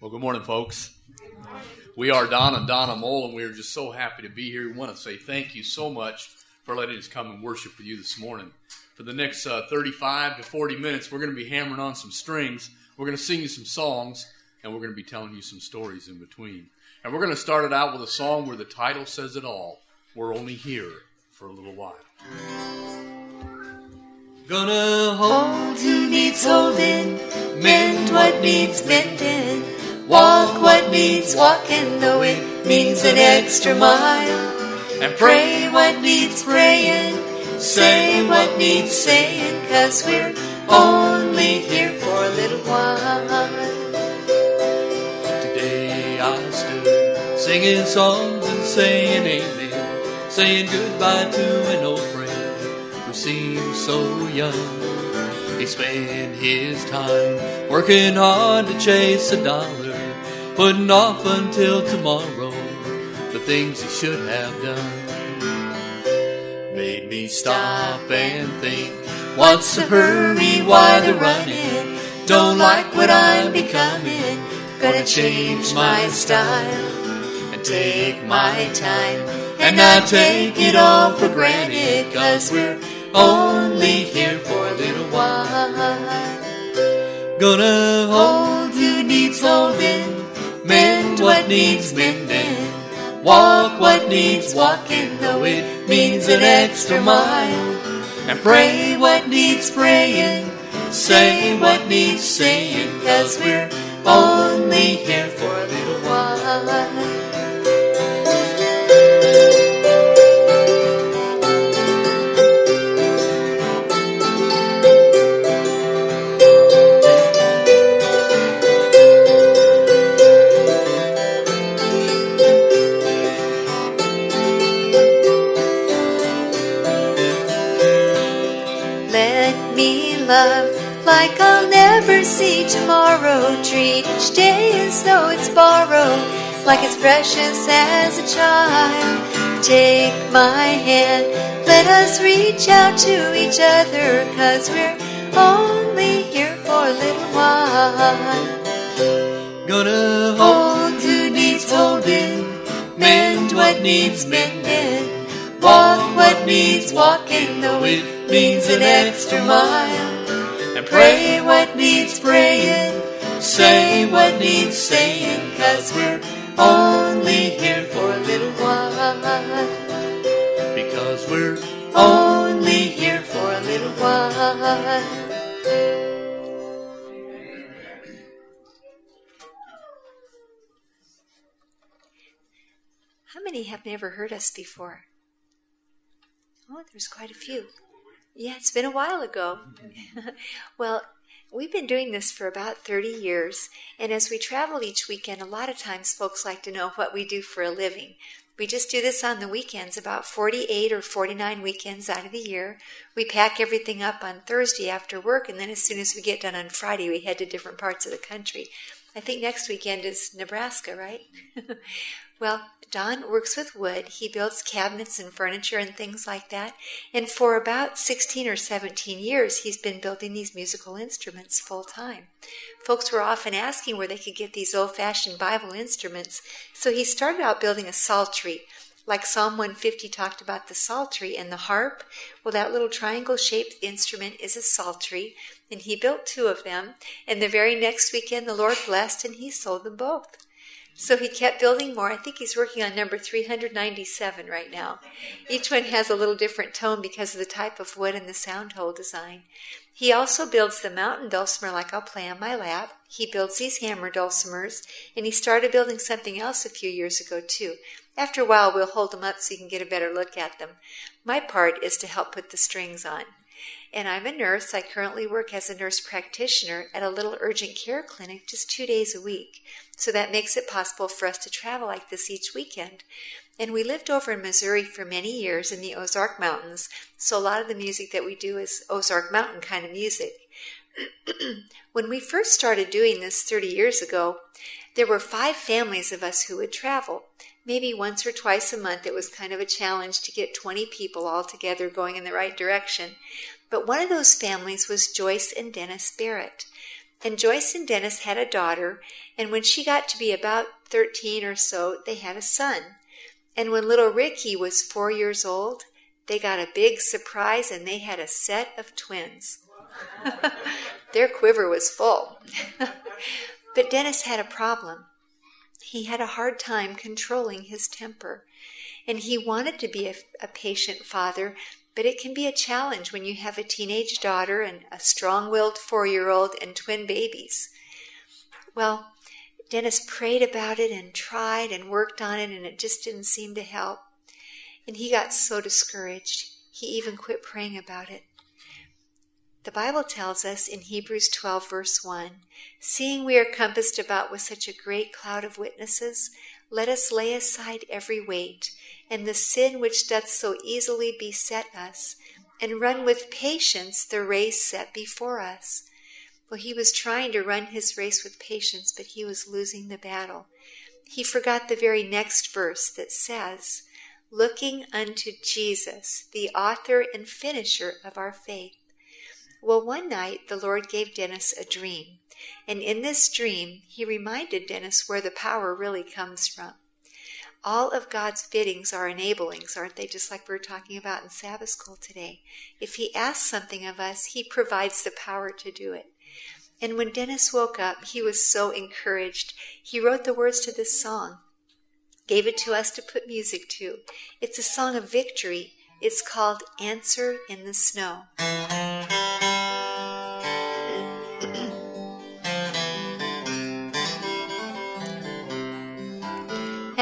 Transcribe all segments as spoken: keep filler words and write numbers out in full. Well, good morning, folks. Good morning. We are Don and Donna Mohl, and we are just so happy to be here. We want to say thank you so much for letting us come and worship with you this morning. For the next uh, thirty-five to forty minutes, we're going to be hammering on some strings. We're going to sing you some songs, and we're going to be telling you some stories in between. And we're going to start it out with a song where the title says it all. We're only here for a little while. Gonna hold who needs holding, mend what needs mending, walk what needs walking, though it means an extra mile, and pray what needs praying, say what needs saying, 'cause we're only here for a little while. Today I stood singing songs and saying amen, saying goodbye to an old friend who seems so young. He spent his time working hard to chase a dollar, putting off until tomorrow the things he should have done. Made me stop and think, what's the hurry, why the running? Don't like what I'm becoming, gonna change my style and take my time, and I take it all for granted, 'cause we're only here for a little while. Gonna hold who needs holding, mend what needs mending, walk what needs walking, though it means an extra mile, and pray what needs praying, say what needs saying, 'cause we're only here for a little while. Like I'll never see tomorrow, treat each day as though it's borrowed, like it's precious as a child. Take my hand, let us reach out to each other, 'cause we're only here for a little while. Gonna hold who needs holding, mend what needs mending, walk what needs walking, though it means an extra mile, and pray what needs praying, say what needs saying, 'cause we're only here for a little while. Because we're only here for a little while. How many have never heard us before? Oh, there's quite a few. Yeah, it's been a while ago. Well, we've been doing this for about thirty years, and as we travel each weekend, a lot of times folks like to know what we do for a living. We just do this on the weekends, about forty-eight or forty-nine weekends out of the year. We pack everything up on Thursday after work, and then as soon as we get done on Friday, we head to different parts of the country. I think next weekend is Nebraska, right? Well, Don works with wood. He builds cabinets and furniture and things like that. And for about sixteen or seventeen years, he's been building these musical instruments full time. Folks were often asking where they could get these old-fashioned Bible instruments. So he started out building a psaltery. Like Psalm one fifty talked about the psaltery and the harp. Well, that little triangle-shaped instrument is a psaltery, and he built two of them. And the very next weekend, the Lord blessed, and he sold them both. So he kept building more. I think he's working on number three hundred ninety-seven right now. Each one has a little different tone because of the type of wood and the sound hole design. He also builds the mountain dulcimer, like I'll play on my lap. He builds these hammer dulcimers, and he started building something else a few years ago, too. After a while, we'll hold them up so you can get a better look at them. My part is to help put the strings on. And I'm a nurse. I currently work as a nurse practitioner at a little urgent care clinic just two days a week. So that makes it possible for us to travel like this each weekend. And we lived over in Missouri for many years in the Ozark Mountains, so a lot of the music that we do is Ozark Mountain kind of music. When we first started doing this thirty years ago, there were five families of us who would travel. Maybe once or twice a month, it was kind of a challenge to get twenty people all together going in the right direction. But one of those families was Joyce and Dennis Barrett. And Joyce and Dennis had a daughter, and when she got to be about thirteen or so, they had a son. And when little Ricky was four years old, they got a big surprise, and they had a set of twins. Their quiver was full. But Dennis had a problem. He had a hard time controlling his temper, and he wanted to be a, a patient father, but it can be a challenge when you have a teenage daughter and a strong-willed four-year-old and twin babies. Well, Dennis prayed about it and tried and worked on it, and it just didn't seem to help. And he got so discouraged, he even quit praying about it. The Bible tells us in Hebrews twelve, verse one, "Seeing we are compassed about with such a great cloud of witnesses, let us lay aside every weight, and the sin which doth so easily beset us, and run with patience the race set before us." Well, he was trying to run his race with patience, but he was losing the battle. He forgot the very next verse that says, "Looking unto Jesus, the author and finisher of our faith." Well, one night the Lord gave Dennis a dream, and in this dream he reminded Dennis where the power really comes from. All of God's biddings are enablings, aren't they? Just like we were talking about in Sabbath school today. If he asks something of us, he provides the power to do it. And when Dennis woke up, he was so encouraged. He wrote the words to this song, gave it to us to put music to. It's a song of victory. It's called "Answer in the Snow."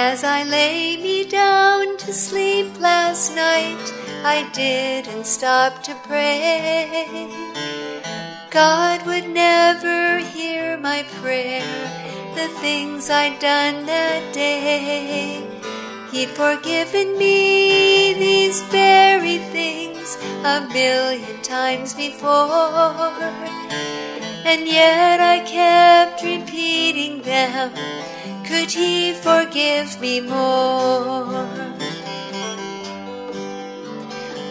As I lay me down to sleep last night, I didn't stop to pray. God would never hear my prayer, the things I'd done that day. He'd forgiven me these very things a million times before, and yet I kept repeating them. Could he forgive me more?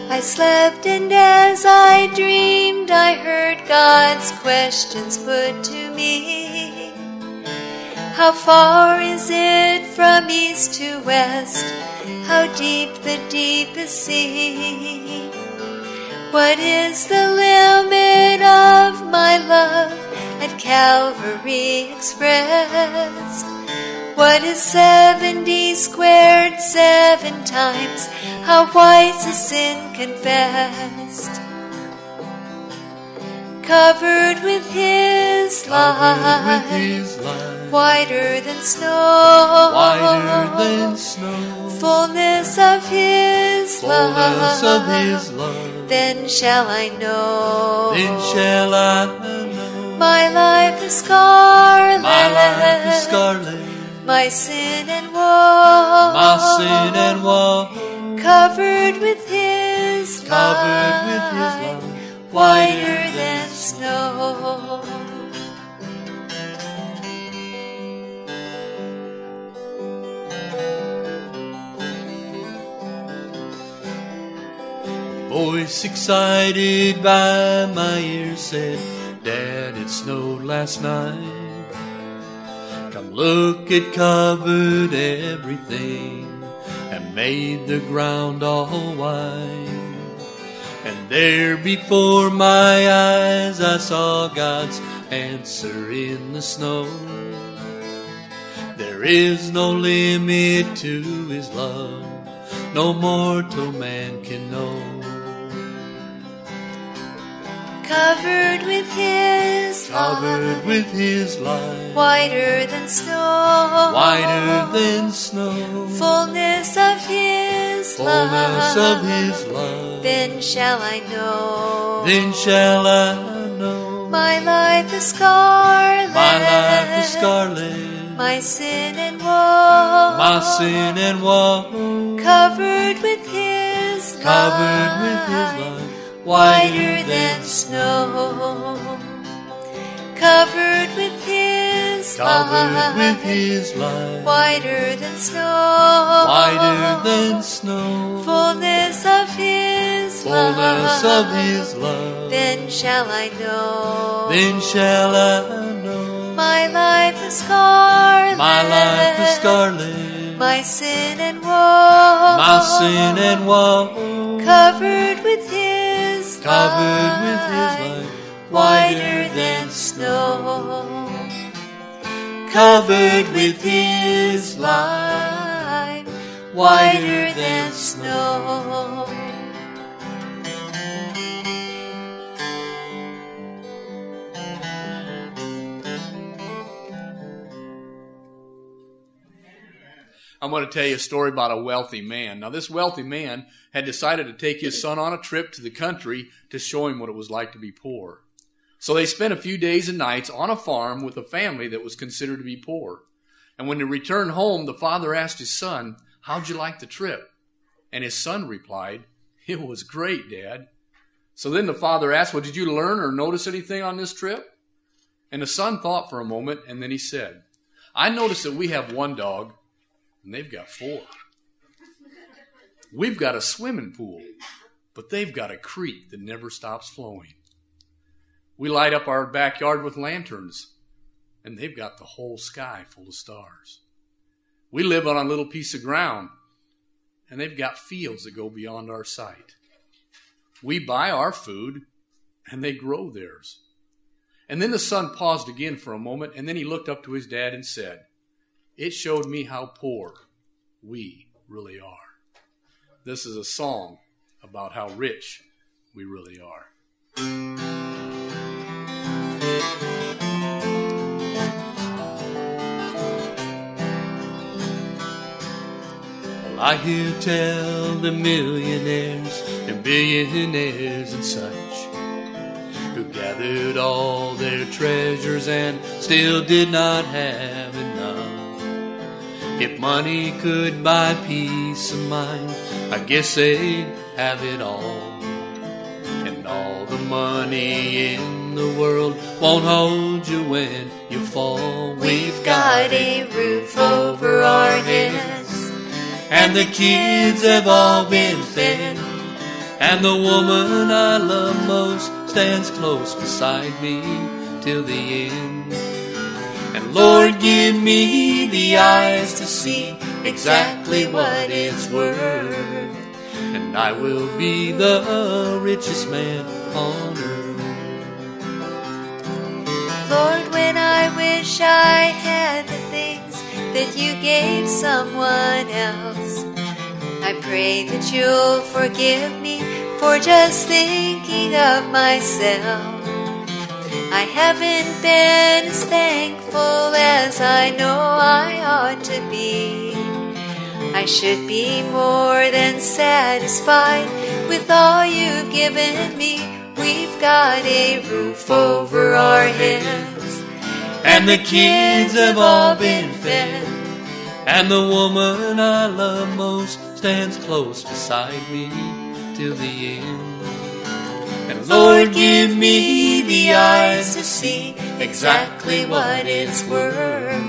I slept, and as I dreamed, I heard God's questions put to me. How far is it from east to west? How deep the deepest sea? What is the limit of my love at Calvary expressed? What is seventy squared seven times? How wide is a sin confessed? Covered with his light, whiter than snow, whiter than snow. Fullness of his love, fullness of his love. Then shall I know, then shall I know. My life is scarlet, my life is scarlet. My sin and woe, my sin and woe, covered with his covered light, with his light, whiter than snow. A voice excited by my ears said, "Dad, it snowed last night. Come look, it covered everything and made the ground all white." And there before my eyes I saw God's answer in the snow. There is no limit to his love, no mortal man can know. Covered with his covered light, with his light, whiter than snow, whiter than snow. Fullness of his fullness love, of his love. Then shall I know, then shall I know. My life is scarlet, my life is scarlet. My sin and woe, my sin and woe. Covered with his covered light, covered with his light. Whiter than snow, covered with his covered with his light, whiter than snow, whiter than snow. Fullness of his fullness love, of his love. Then shall I know, then shall I know. My life is scarlet. My life is scarlet. My sin and woe. My sin and woe. Covered with His Covered light, with His light, whiter than snow. Covered with His light, whiter than snow. I'm going to tell you a story about a wealthy man. Now, this wealthy man had decided to take his son on a trip to the country to show him what it was like to be poor. So they spent a few days and nights on a farm with a family that was considered to be poor. And when they returned home, the father asked his son, "How'd you like the trip?" And his son replied, "It was great, Dad." So then the father asked, "Well, did you learn or notice anything on this trip?" And the son thought for a moment, and then he said, "I noticed that we have one dog, and they've got four. We've got a swimming pool, but they've got a creek that never stops flowing. We light up our backyard with lanterns, and they've got the whole sky full of stars. We live on a little piece of ground, and they've got fields that go beyond our sight. We buy our food, and they grow theirs." And then the son paused again for a moment, and then he looked up to his dad and said, "It showed me how poor we really are." This is a song about how rich we really are. Well, I hear tell the millionaires and billionaires and such, who gathered all their treasures and still did not have enough. If money could buy peace of mind, I guess they'd have it all. And all the money in the world won't hold you when you fall. We've got a roof over our heads, and the kids have all been fed, and the woman I love most stands close beside me till the end. And Lord, give me the eyes to see exactly what it's worth, and I will be the richest man on earth. Lord, when I wish I had the things that you gave someone else, I pray that you'll forgive me for just thinking of myself. I haven't been as thankful as I know I ought to be. I should be more than satisfied with all you've given me. We've got a roof over our heads, and the kids have all been fed, and the woman I love most stands close beside me till the end. And Lord, give me the eyes to see exactly what it's worth,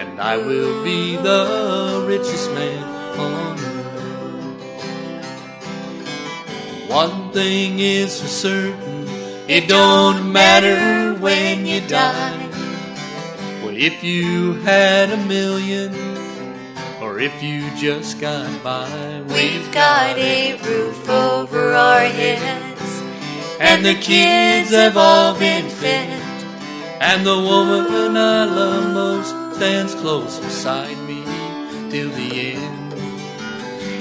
and I will be the richest man on earth. One thing is for certain, it don't matter when you die. Well, if you had a million, or if you just got by, we've got a roof over our heads, and the kids have all been fed, and the woman I love most stands close beside me till the end.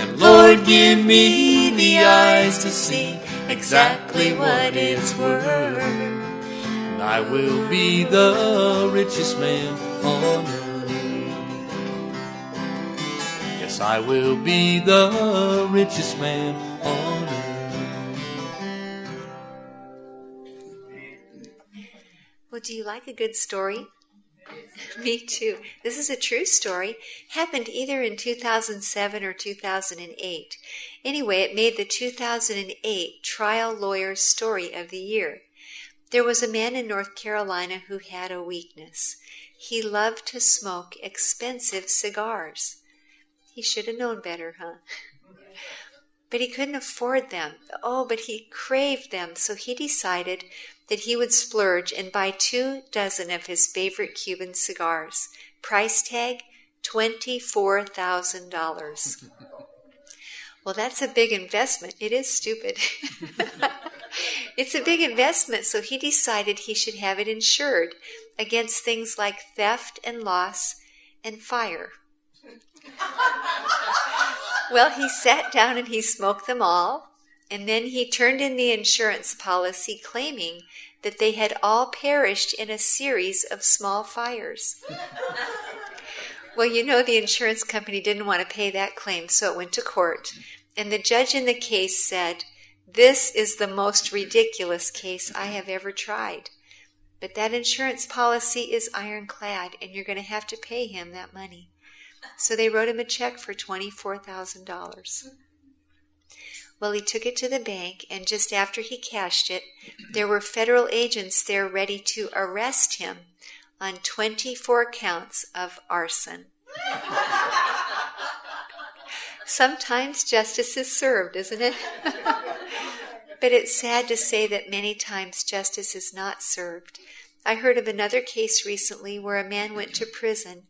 And Lord, give me the eyes to see exactly what it's worth, and I will be the richest man on earth. Yes, I will be the richest man on earth. Well, do you like a good story? Me too. This is a true story. Happened either in two thousand seven or two thousand eight. Anyway, it made the two thousand eight Trial Lawyer's Story of the Year. There was a man in North Carolina who had a weakness. He loved to smoke expensive cigars. He should have known better, huh? But he couldn't afford them. Oh, but he craved them, so he decided that he would splurge and buy two dozen of his favorite Cuban cigars. Price tag, twenty-four thousand dollars. Well, that's a big investment. It is stupid. It's a big investment, so he decided he should have it insured against things like theft and loss and fire. Well, he sat down and he smoked them all, and then he turned in the insurance policy claiming that they had all perished in a series of small fires. Well, you know, the insurance company didn't want to pay that claim, so it went to court. And the judge in the case said, "This is the most ridiculous case I have ever tried. But that insurance policy is ironclad, and you're going to have to pay him that money." So they wrote him a check for twenty-four thousand dollars. Well, he took it to the bank, and just after he cashed it, there were federal agents there ready to arrest him on twenty-four counts of arson. Sometimes justice is served, isn't it? But it's sad to say that many times justice is not served. I heard of another case recently where a man went to prison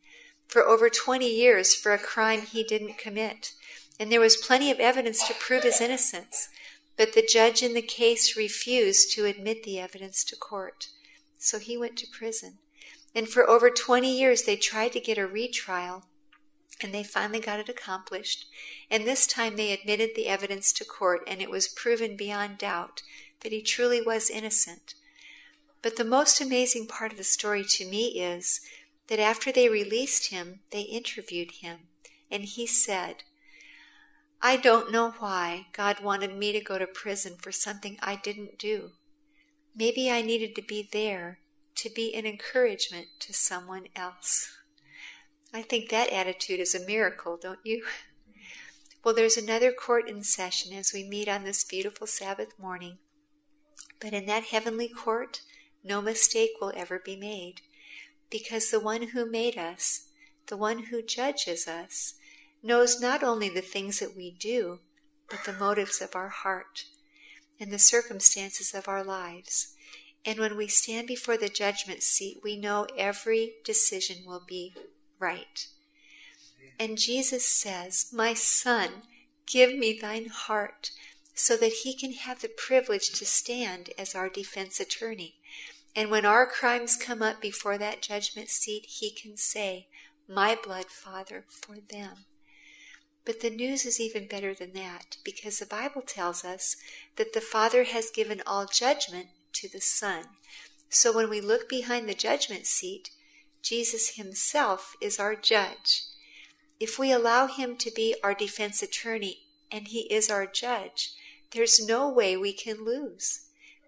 for over twenty years for a crime he didn't commit, and there was plenty of evidence to prove his innocence, but the judge in the case refused to admit the evidence to court. So he went to prison. And for over twenty years, they tried to get a retrial, and they finally got it accomplished. And this time they admitted the evidence to court, and it was proven beyond doubt that he truly was innocent. But the most amazing part of the story to me is that after they released him, they interviewed him, and he said, "I don't know why God wanted me to go to prison for something I didn't do. Maybe I needed to be there to be an encouragement to someone else." I think that attitude is a miracle, don't you? Well, there's another court in session as we meet on this beautiful Sabbath morning. But in that heavenly court, no mistake will ever be made, because the one who made us, the one who judges us, knows not only the things that we do, but the motives of our heart and the circumstances of our lives. And when we stand before the judgment seat, we know every decision will be right. And Jesus says, "My son, give me thine heart," so that he can have the privilege to stand as our defense attorney. And when our crimes come up before that judgment seat, he can say, "My blood, Father, for them." But the news is even better than that, because the Bible tells us that the Father has given all judgment to the Son. So when we look behind the judgment seat, Jesus himself is our judge. If we allow him to be our defense attorney, and he is our judge, there's no way we can lose.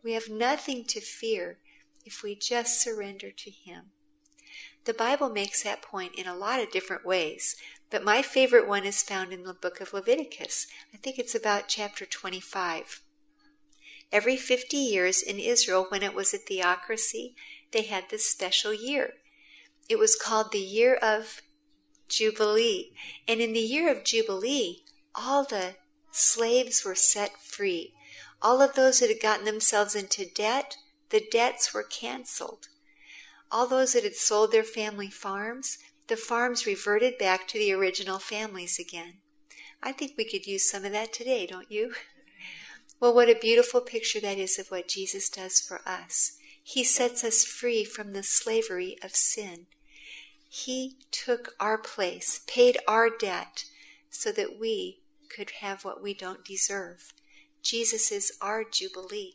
We have nothing to fear if we just surrender to him. The Bible makes that point in a lot of different ways, but my favorite one is found in the book of Leviticus. I think it's about chapter twenty-five. Every fifty years in Israel, when it was a theocracy, they had this special year. It was called the year of Jubilee. And in the year of Jubilee, all the slaves were set free. All of those that had gotten themselves into debt, the debts were canceled. All those that had sold their family farms, the farms reverted back to the original families again. I think we could use some of that today, don't you? Well, what a beautiful picture that is of what Jesus does for us. He sets us free from the slavery of sin. He took our place, paid our debt, so that we could have what we don't deserve. Jesus is our Jubilee.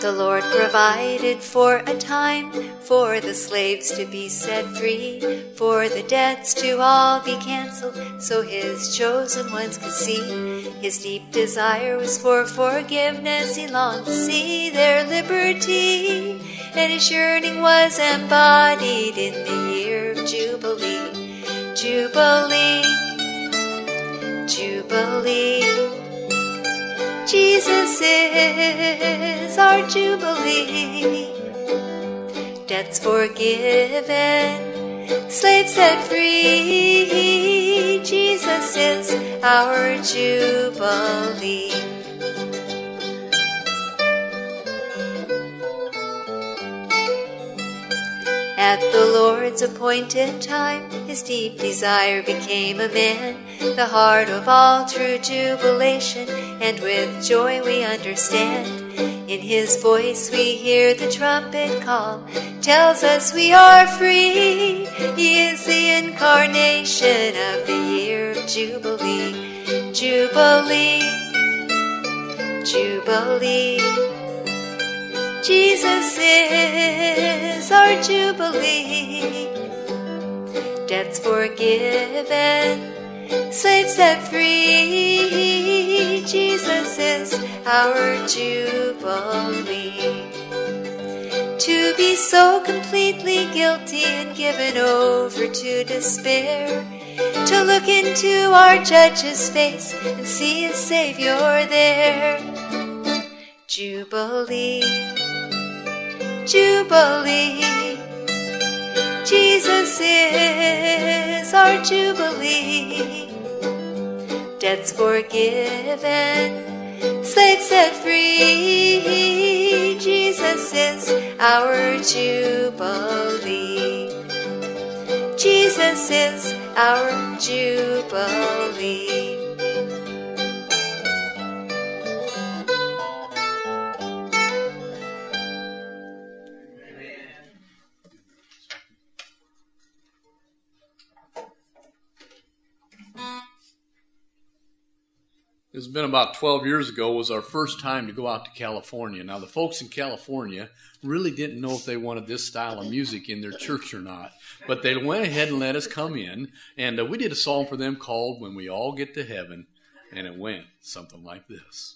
The Lord provided for a time for the slaves to be set free, for the debts to all be canceled, so his chosen ones could see. His deep desire was for forgiveness, he longed to see their liberty, and his yearning was embodied in the year of Jubilee. Jubilee, Jubilee, Jesus is our Jubilee. Debts forgiven, slaves set free. Jesus is our jubilee. At the Lord's appointed time, his deep desire became a man, the heart of all true jubilation, and with joy we understand. In his voice we hear the trumpet call, tells us we are free. He is the incarnation of the year of Jubilee. Jubilee, Jubilee, Jesus is our Jubilee. Debts forgiven, slaves set free, Jesus is our Jubilee. To be so completely guilty and given over to despair, to look into our Judge's face and see a Savior there. Jubilee, Jubilee, Jesus is our Jubilee. Debts forgiven, slaves set free, Jesus is our Jubilee. Jesus is our Jubilee. It's been about twelve years ago was our first time to go out to California. Now, the folks in California really didn't know if they wanted this style of music in their church or not, but they went ahead and let us come in, and uh, we did a song for them called When We All Get to Heaven, and it went something like this.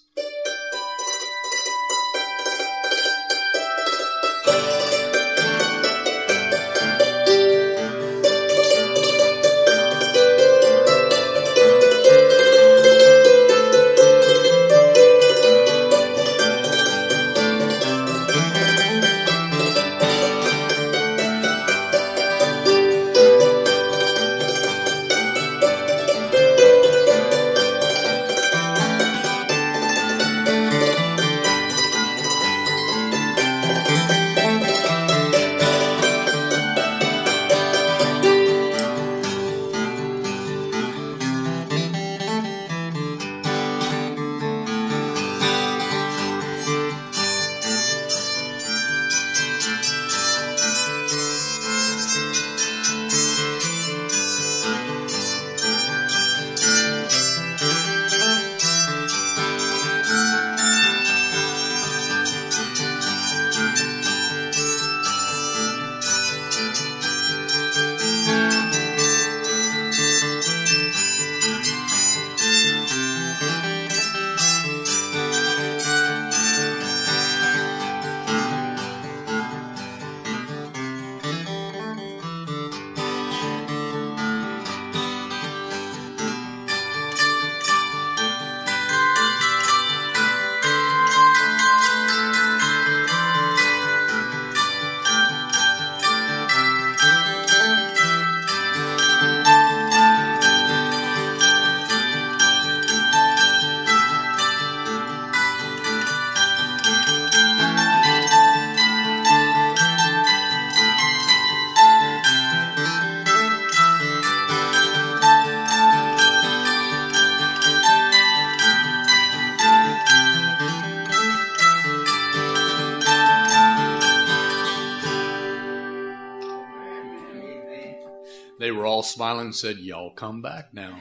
Smiling and said, y'all come back now.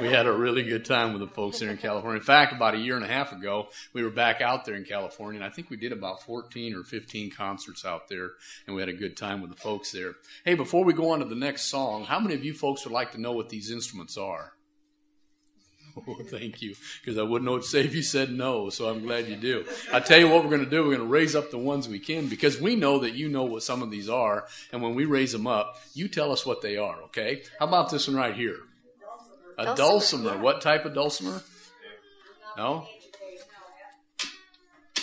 We had a really good time with the folks there in California. In fact, about a year and a half ago, we were back out there in California, and I think we did about fourteen or fifteen concerts out there, and we had a good time with the folks there. Hey, before we go on to the next song, how many of you folks would like to know what these instruments are? Oh, thank you, because I wouldn't know what to say if you said no, so I'm glad you do. I'll tell you what we're going to do. We're going to raise up the ones we can, because we know that you know what some of these are, and when we raise them up, you tell us what they are, okay? How about this one right here? Dulcimer. A dulcimer. What type of dulcimer? No?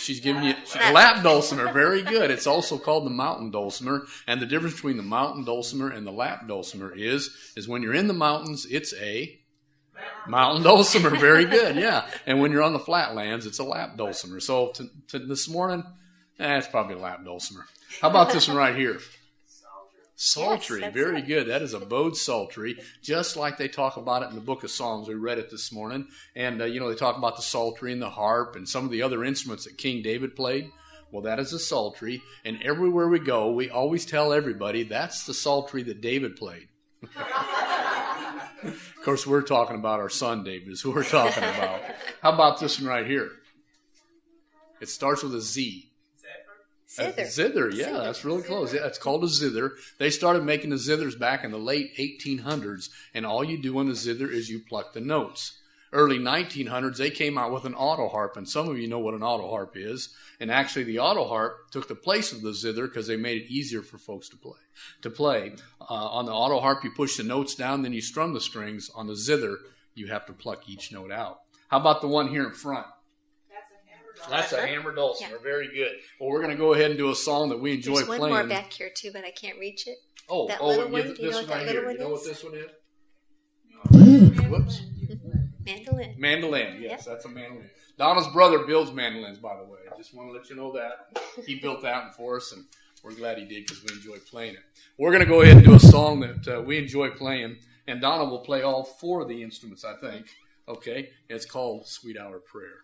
she's giving you a lap dulcimer. Very good. It's also called the mountain dulcimer. And the difference between the mountain dulcimer and the lap dulcimer is, is when you're in the mountains, it's a mountain dulcimer. Very good. Yeah. And when you're on the flatlands, it's a lap dulcimer. So to, to this morning, eh, it's probably a lap dulcimer. How about this one right here? Psaltery, yes, very right. Good. That is a bow psaltery, just like they talk about it in the book of Psalms. We read it this morning. And, uh, you know, they talk about the psaltery and the harp and some of the other instruments that King David played. Well, that is a psaltery. And everywhere we go, we always tell everybody that's the psaltery that David played. Of course, we're talking about our son, David, is who we're talking about. How about this one right here? It starts with a Z. Zither. Zither, yeah, zither. That's really close. Yeah, it's called a zither. They started making the zithers back in the late eighteen hundreds, and all you do on a zither is you pluck the notes. Early nineteen hundreds, they came out with an auto harp, and some of you know what an auto harp is. And actually, the auto harp took the place of the zither because they made it easier for folks to play. To play uh, on the auto harp, you push the notes down, then you strum the strings. On the zither, you have to pluck each note out. How about the one here in front? That's a hammer dulcimer. Yeah. Very good. Well, we're going to go ahead and do a song that we enjoy playing. There's one playing. More back here, too, but I can't reach it. Oh, that oh little one. This you know one right here. One you know what this one is? Mandolin. Whoops. Mandolin. Mandolin, yes, yep. That's a mandolin. Donna's brother builds mandolins, by the way. I just want to let you know that. He built that one for us, and we're glad he did because we enjoy playing it. We're going to go ahead and do a song that uh, we enjoy playing, and Donna will play all four of the instruments, I think. Okay? It's called Sweet Hour Prayer.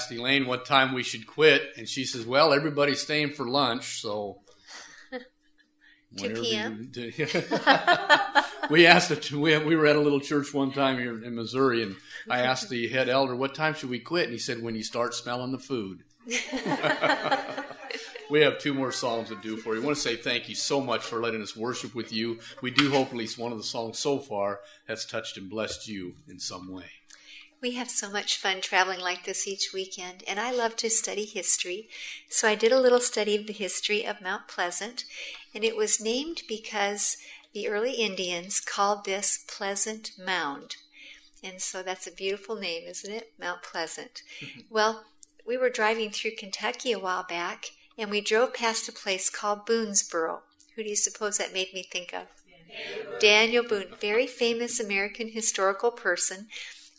asked Elaine what time we should quit, and she says, well, everybody's staying for lunch, so... two p m You, we asked it. We we were at a little church one time here in Missouri, and I asked the head elder, "What time should we quit?" And he said, "When you start smelling the food." We have two more songs to do for you. I want to say thank you so much for letting us worship with you. We do hope at least one of the songs so far has touched and blessed you in some way. We have so much fun traveling like this each weekend, and I love to study history. So I did a little study of the history of Mount Pleasant, and it was named because the early Indians called this Pleasant Mound. And so that's a beautiful name, isn't it? Mount Pleasant. Mm-hmm. Well, we were driving through Kentucky a while back, and we drove past a place called Boonesboro. Who do you suppose that made me think of? Daniel, Daniel Boone, very famous American historical person.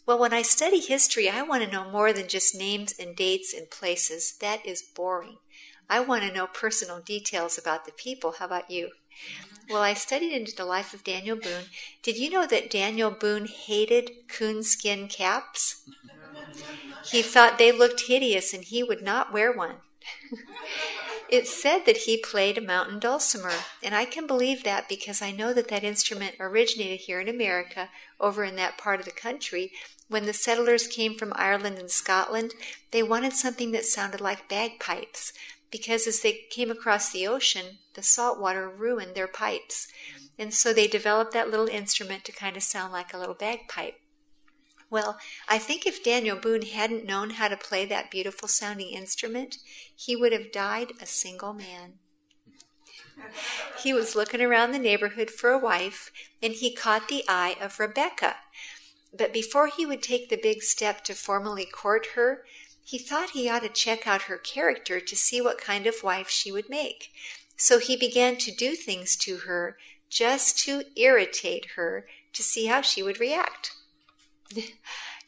Well, when I study history, I want to know more than just names and dates and places. That is boring. I want to know personal details about the people. How about you? Well, I studied into the life of Daniel Boone. Did you know that Daniel Boone hated coonskin caps? He thought they looked hideous and he would not wear one. It's said that he played a mountain dulcimer, and I can believe that because I know that that instrument originated here in America, over in that part of the country. When the settlers came from Ireland and Scotland, they wanted something that sounded like bagpipes, because as they came across the ocean, the salt water ruined their pipes. And so they developed that little instrument to kind of sound like a little bagpipe. Well, I think if Daniel Boone hadn't known how to play that beautiful sounding instrument, he would have died a single man. He was looking around the neighborhood for a wife, and he caught the eye of Rebecca. But before he would take the big step to formally court her, he thought he ought to check out her character to see what kind of wife she would make. So he began to do things to her just to irritate her to see how she would react.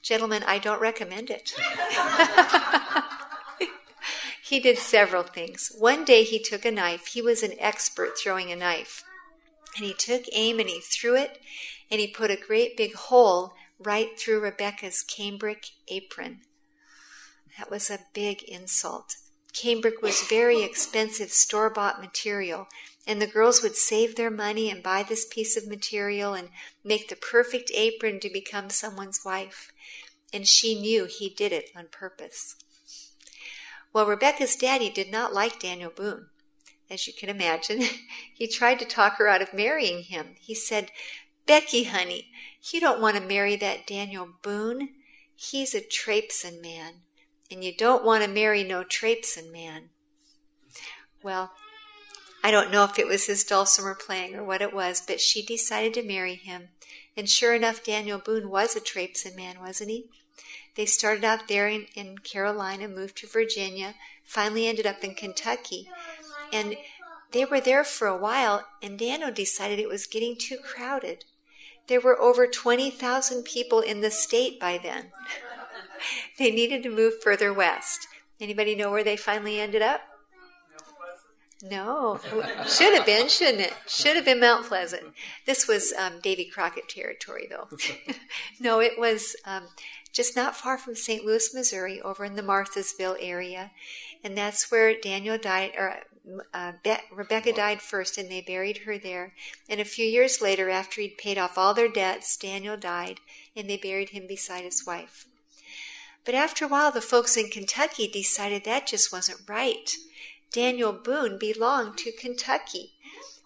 Gentlemen, I don't recommend it. He did several things. One day he took a knife. He was an expert throwing a knife. And he took aim and he threw it, and he put a great big hole right through Rebecca's cambric apron. That was a big insult. Cambric was very expensive store-bought material, and the girls would save their money and buy this piece of material and make the perfect apron to become someone's wife. And she knew he did it on purpose. Well, Rebecca's daddy did not like Daniel Boone, as you can imagine. He tried to talk her out of marrying him. He said, "Becky, honey, you don't want to marry that Daniel Boone. He's a traipsin' man. And you don't want to marry no traipsin' man." Well, I don't know if it was his dulcimer playing or what it was, but she decided to marry him. And sure enough, Daniel Boone was a traipsin' man, wasn't he? They started out there in, in Carolina, moved to Virginia, finally ended up in Kentucky. And they were there for a while, and Dano decided it was getting too crowded. There were over twenty thousand people in the state by then. They needed to move further west. Anybody know where they finally ended up? No. Should have been, shouldn't it? Should have been Mount Pleasant. This was um, Davy Crockett territory, though. No, it was um, just not far from Saint Louis, Missouri, over in the Marthasville area. And that's where Daniel died, or uh, Be- Rebecca died first, and they buried her there. And a few years later, after he'd paid off all their debts, Daniel died, and they buried him beside his wife. But after a while, the folks in Kentucky decided that just wasn't right. Daniel Boone belonged to Kentucky.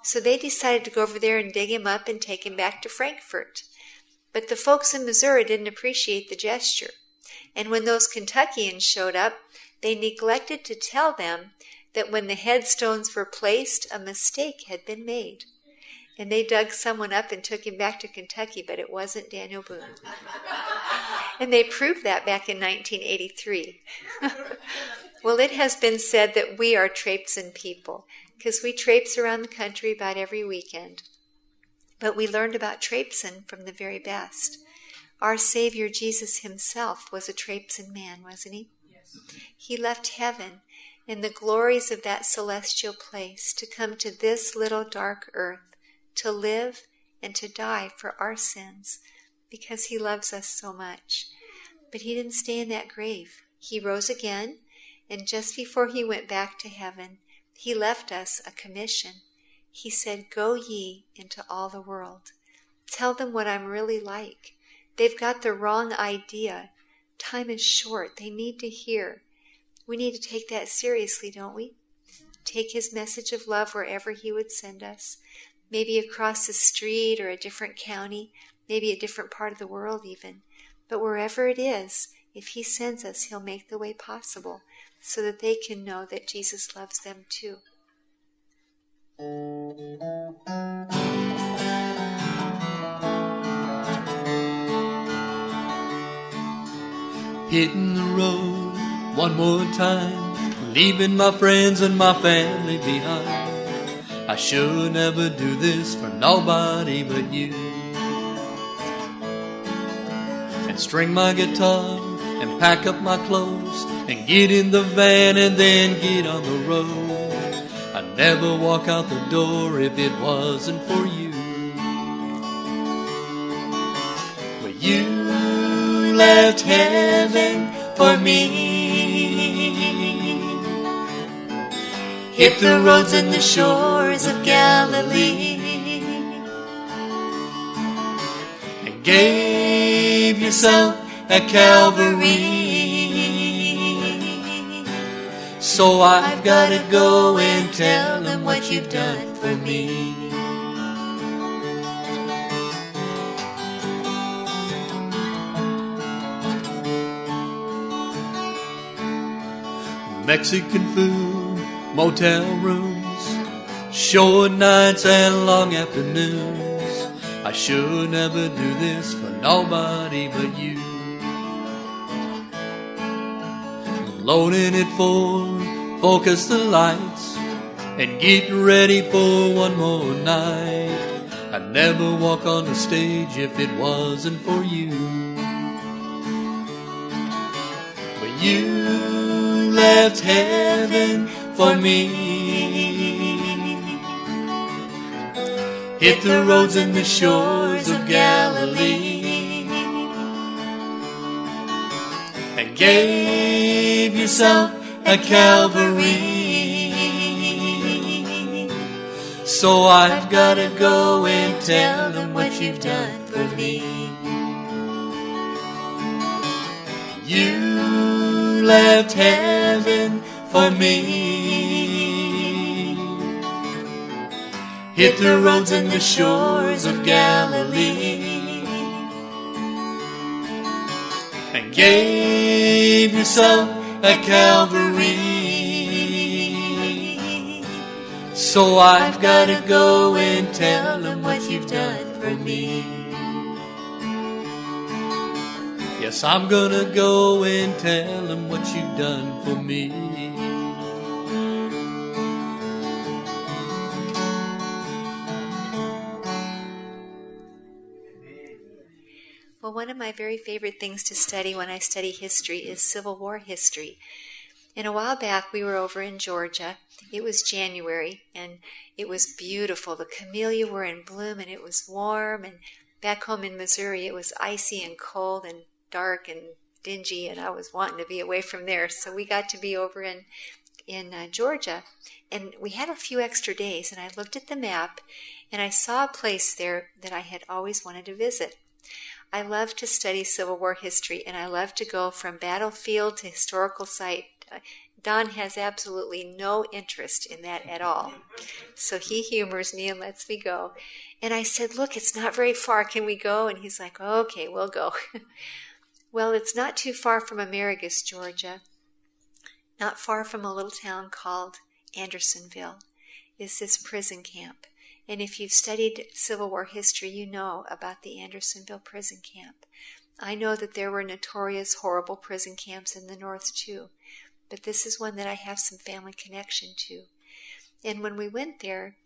So they decided to go over there and dig him up and take him back to Frankfort. But the folks in Missouri didn't appreciate the gesture. And when those Kentuckians showed up, they neglected to tell them that when the headstones were placed, a mistake had been made. And they dug someone up and took him back to Kentucky, but it wasn't Daniel Boone. And they proved that back in nineteen eighty-three. Well, it has been said that we are traipsin' people, because we traipse around the country about every weekend. But we learned about traipsin' from the very best. Our Savior Jesus himself was a traipsin' man, wasn't he? Yes. He left heaven and the glories of that celestial place to come to this little dark earth, to live and to die for our sins, because he loves us so much. But he didn't stay in that grave. He rose again, and just before he went back to heaven, he left us a commission. He said, "Go ye into all the world. Tell them what I'm really like. They've got the wrong idea. Time is short. They need to hear." We need to take that seriously, don't we? Take his message of love wherever he would send us, maybe across the street or a different county, maybe a different part of the world even. But wherever it is, if he sends us, he'll make the way possible so that they can know that Jesus loves them too. Hitting the road one more time, leaving my friends and my family behind. I should never do this for nobody but you. And string my guitar and pack up my clothes and get in the van and then get on the road. I'd never walk out the door if it wasn't for you. But you left heaven for me. Hit the roads and the shores of Galilee, and gave yourself at Calvary. So I've gotta go and tell them what you've done for me. Mexican food, motel rooms, short nights and long afternoons. I should never do this for nobody but you. Loading it full, focus the lights, and get ready for one more night. I'd never walk on the stage if it wasn't for you. But you left heaven for me. Hit the roads and the shores of Galilee, and gave yourself at Calvary. So I've gotta go and tell them what you've done for me. You left heaven for me. Hit the roads and the shores of Galilee, and gave yourself at Calvary. So I've gotta go and tell them what you've done for me. Yes, I'm gonna go and tell them what you've done for me. Well, one of my very favorite things to study when I study history is Civil War history. And a while back, we were over in Georgia. It was January, and it was beautiful. The camellia were in bloom, and it was warm. And back home in Missouri, it was icy and cold and dark and dingy, and I was wanting to be away from there. So we got to be over in, in uh, Georgia, and we had a few extra days. And I looked at the map, and I saw a place there that I had always wanted to visit. I love to study Civil War history, and I love to go from battlefield to historical site. Don has absolutely no interest in that at all. So he humors me and lets me go. And I said, "Look, it's not very far. Can we go?" And he's like, "Okay, we'll go." Well, it's not too far from Amerigus, Georgia. Not far from a little town called Andersonville is this prison camp. And if you've studied Civil War history, you know about the Andersonville prison camp. I know that there were notorious, horrible prison camps in the North, too. But this is one that I have some family connection to. And when we went there,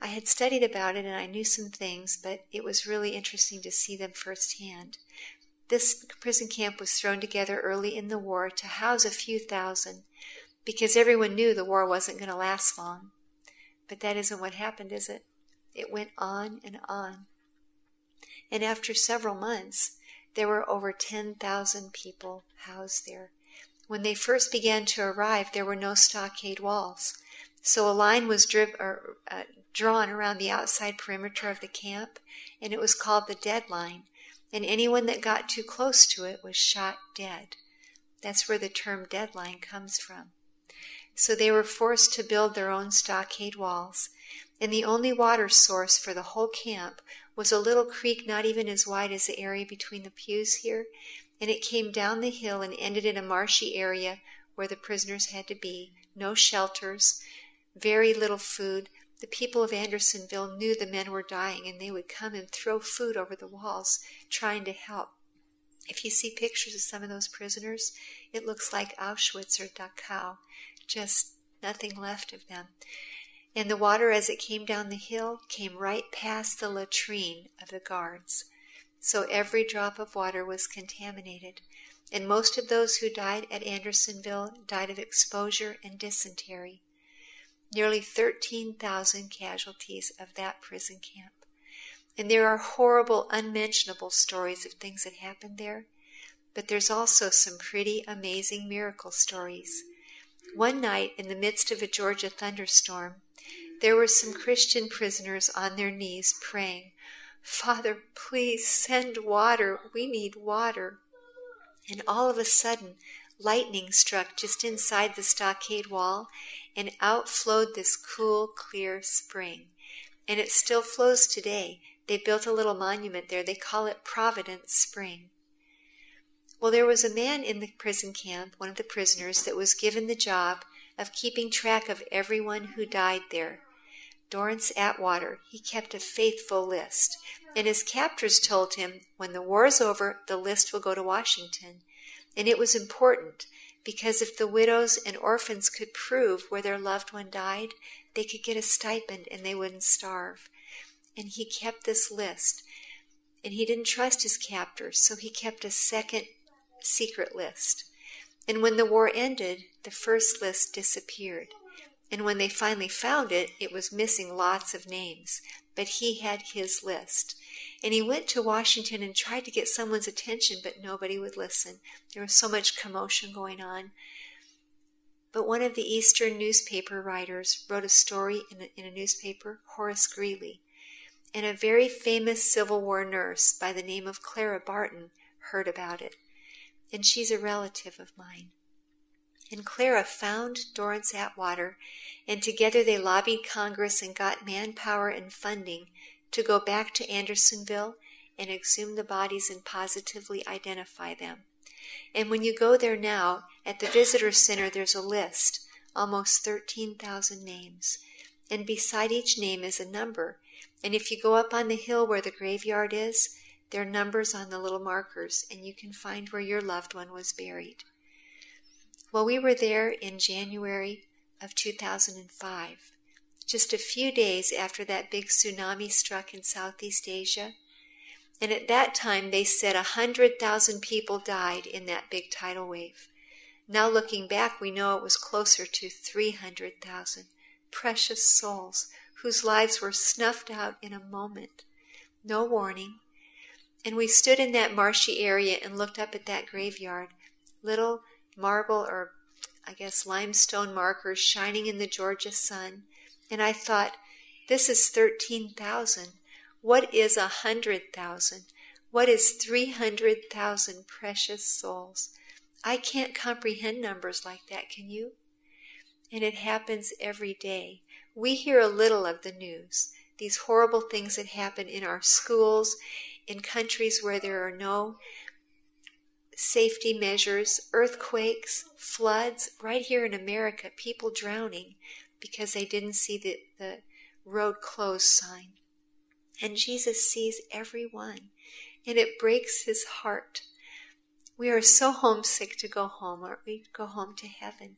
I had studied about it and I knew some things, but it was really interesting to see them firsthand. This prison camp was thrown together early in the war to house a few thousand, because everyone knew the war wasn't going to last long. But that isn't what happened, is it? It went on and on. And after several months, there were over ten thousand people housed there. When they first began to arrive, there were no stockade walls, so a line was driv- or, uh, drawn around the outside perimeter of the camp, and it was called the dead line, and anyone that got too close to it was shot dead. That's where the term dead line comes from. So they were forced to build their own stockade walls, and the only water source for the whole camp was a little creek not even as wide as the area between the pews here, and it came down the hill and ended in a marshy area where the prisoners had to be. No shelters, very little food. The people of Andersonville knew the men were dying, and they would come and throw food over the walls trying to help. If you see pictures of some of those prisoners, it looks like Auschwitz or Dachau, just nothing left of them. And the water, as it came down the hill, came right past the latrine of the guards. So every drop of water was contaminated, and most of those who died at Andersonville died of exposure and dysentery. Nearly thirteen thousand casualties of that prison camp. And there are horrible, unmentionable stories of things that happened there, but there's also some pretty amazing miracle stories. One night, in the midst of a Georgia thunderstorm, there were some Christian prisoners on their knees praying, "Father, please send water. We need water." And all of a sudden, lightning struck just inside the stockade wall, and out flowed this cool, clear spring. And it still flows today. They built a little monument there. They call it Providence Spring. Well, there was a man in the prison camp, one of the prisoners, that was given the job of keeping track of everyone who died there. Dorance Atwater. He kept a faithful list. And his captors told him, when the war's over, the list will go to Washington. And it was important, because if the widows and orphans could prove where their loved one died, they could get a stipend and they wouldn't starve. And he kept this list. And he didn't trust his captors, so he kept a second secret list. And when the war ended, the first list disappeared. And when they finally found it, it was missing lots of names. But he had his list. And he went to Washington and tried to get someone's attention, but nobody would listen. There was so much commotion going on. But one of the Eastern newspaper writers wrote a story in a, in a newspaper, Horace Greeley. And a very famous Civil War nurse by the name of Clara Barton heard about it. And she's a relative of mine. And Clara found Dorance Atwater, and together they lobbied Congress and got manpower and funding to go back to Andersonville and exhume the bodies and positively identify them. And when you go there now, at the visitor center, there's a list, almost thirteen thousand names. And beside each name is a number. And if you go up on the hill where the graveyard is, there are numbers on the little markers, and you can find where your loved one was buried. Well, we were there in January of two thousand five, just a few days after that big tsunami struck in Southeast Asia. And at that time, they said one hundred thousand people died in that big tidal wave. Now looking back, we know it was closer to three hundred thousand precious souls whose lives were snuffed out in a moment. No warning. And we stood in that marshy area and looked up at that graveyard, little marble or I guess limestone markers shining in the Georgia sun. And I thought, this is thirteen thousand. What is one hundred thousand? What is three hundred thousand precious souls? I can't comprehend numbers like that, can you? And it happens every day. We hear a little of the news, these horrible things that happen in our schools, in countries where there are no safety measures, earthquakes, floods. Right here in America, people drowning because they didn't see the, the road closed sign. And Jesus sees everyone, and it breaks his heart. We are so homesick to go home, aren't we? Go home to heaven.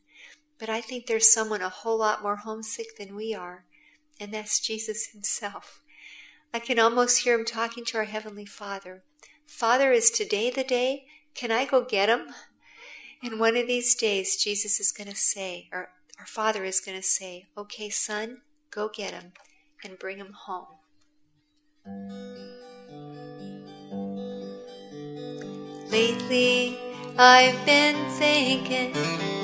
But I think there's someone a whole lot more homesick than we are, and that's Jesus himself. I can almost hear him talking to our Heavenly Father. "Father, is today the day? Can I go get him?" And one of these days, Jesus is going to say, or our Father is going to say, "Okay, son, go get him and bring him home." Lately, I've been thinking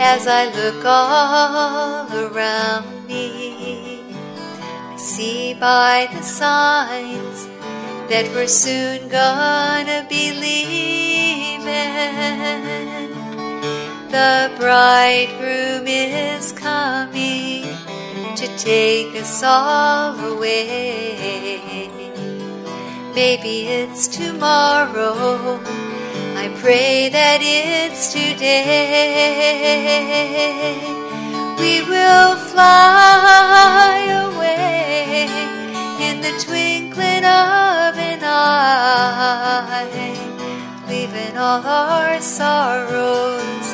as I look all around me. I see by the signs that we're soon gonna be leaving. The bridegroom is coming to take us all away. Maybe it's tomorrow, I pray that it's today. We will fly away in the twinkling of an eye, leaving all our sorrows,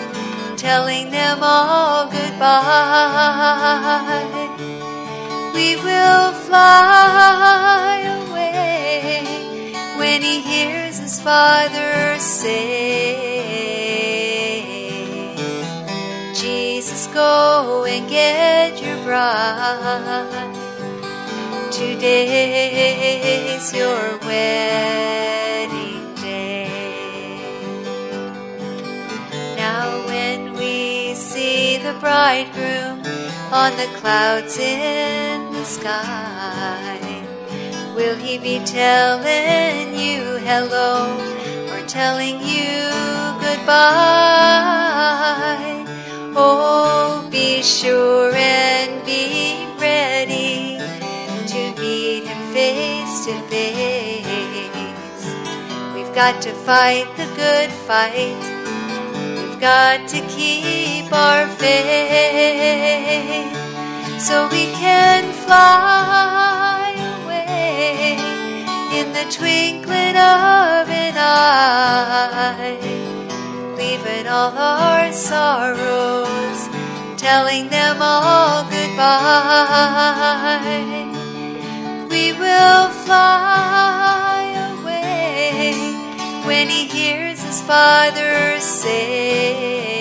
telling them all goodbye. We will fly away when he hears his Father say, Jesus, go and get your bride, today's your wedding day. Now when we see the bridegroom on the clouds in the sky, will he be telling you hello or telling you goodbye? Oh, be sure and be ready to meet him face to face. We've got to fight the good fight. We've got to keep our faith so we can fly in the twinkling of an eye, leaving all our sorrows, telling them all goodbye. We will fly away when he hears his Father say,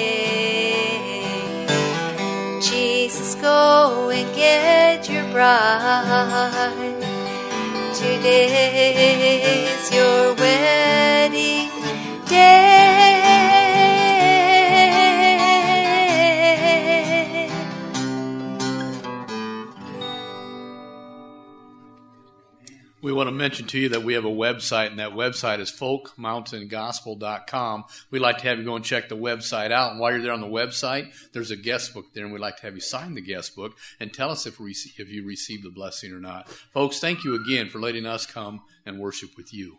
Jesus, go and get your bride, today's your wedding day. We want to mention to you that we have a website, and that website is folk mountain gospel dot com. We'd like to have you go and check the website out. And while you're there on the website, there's a guest book there, and we'd like to have you sign the guest book and tell us if, rec- if you received the blessing or not. Folks, thank you again for letting us come and worship with you.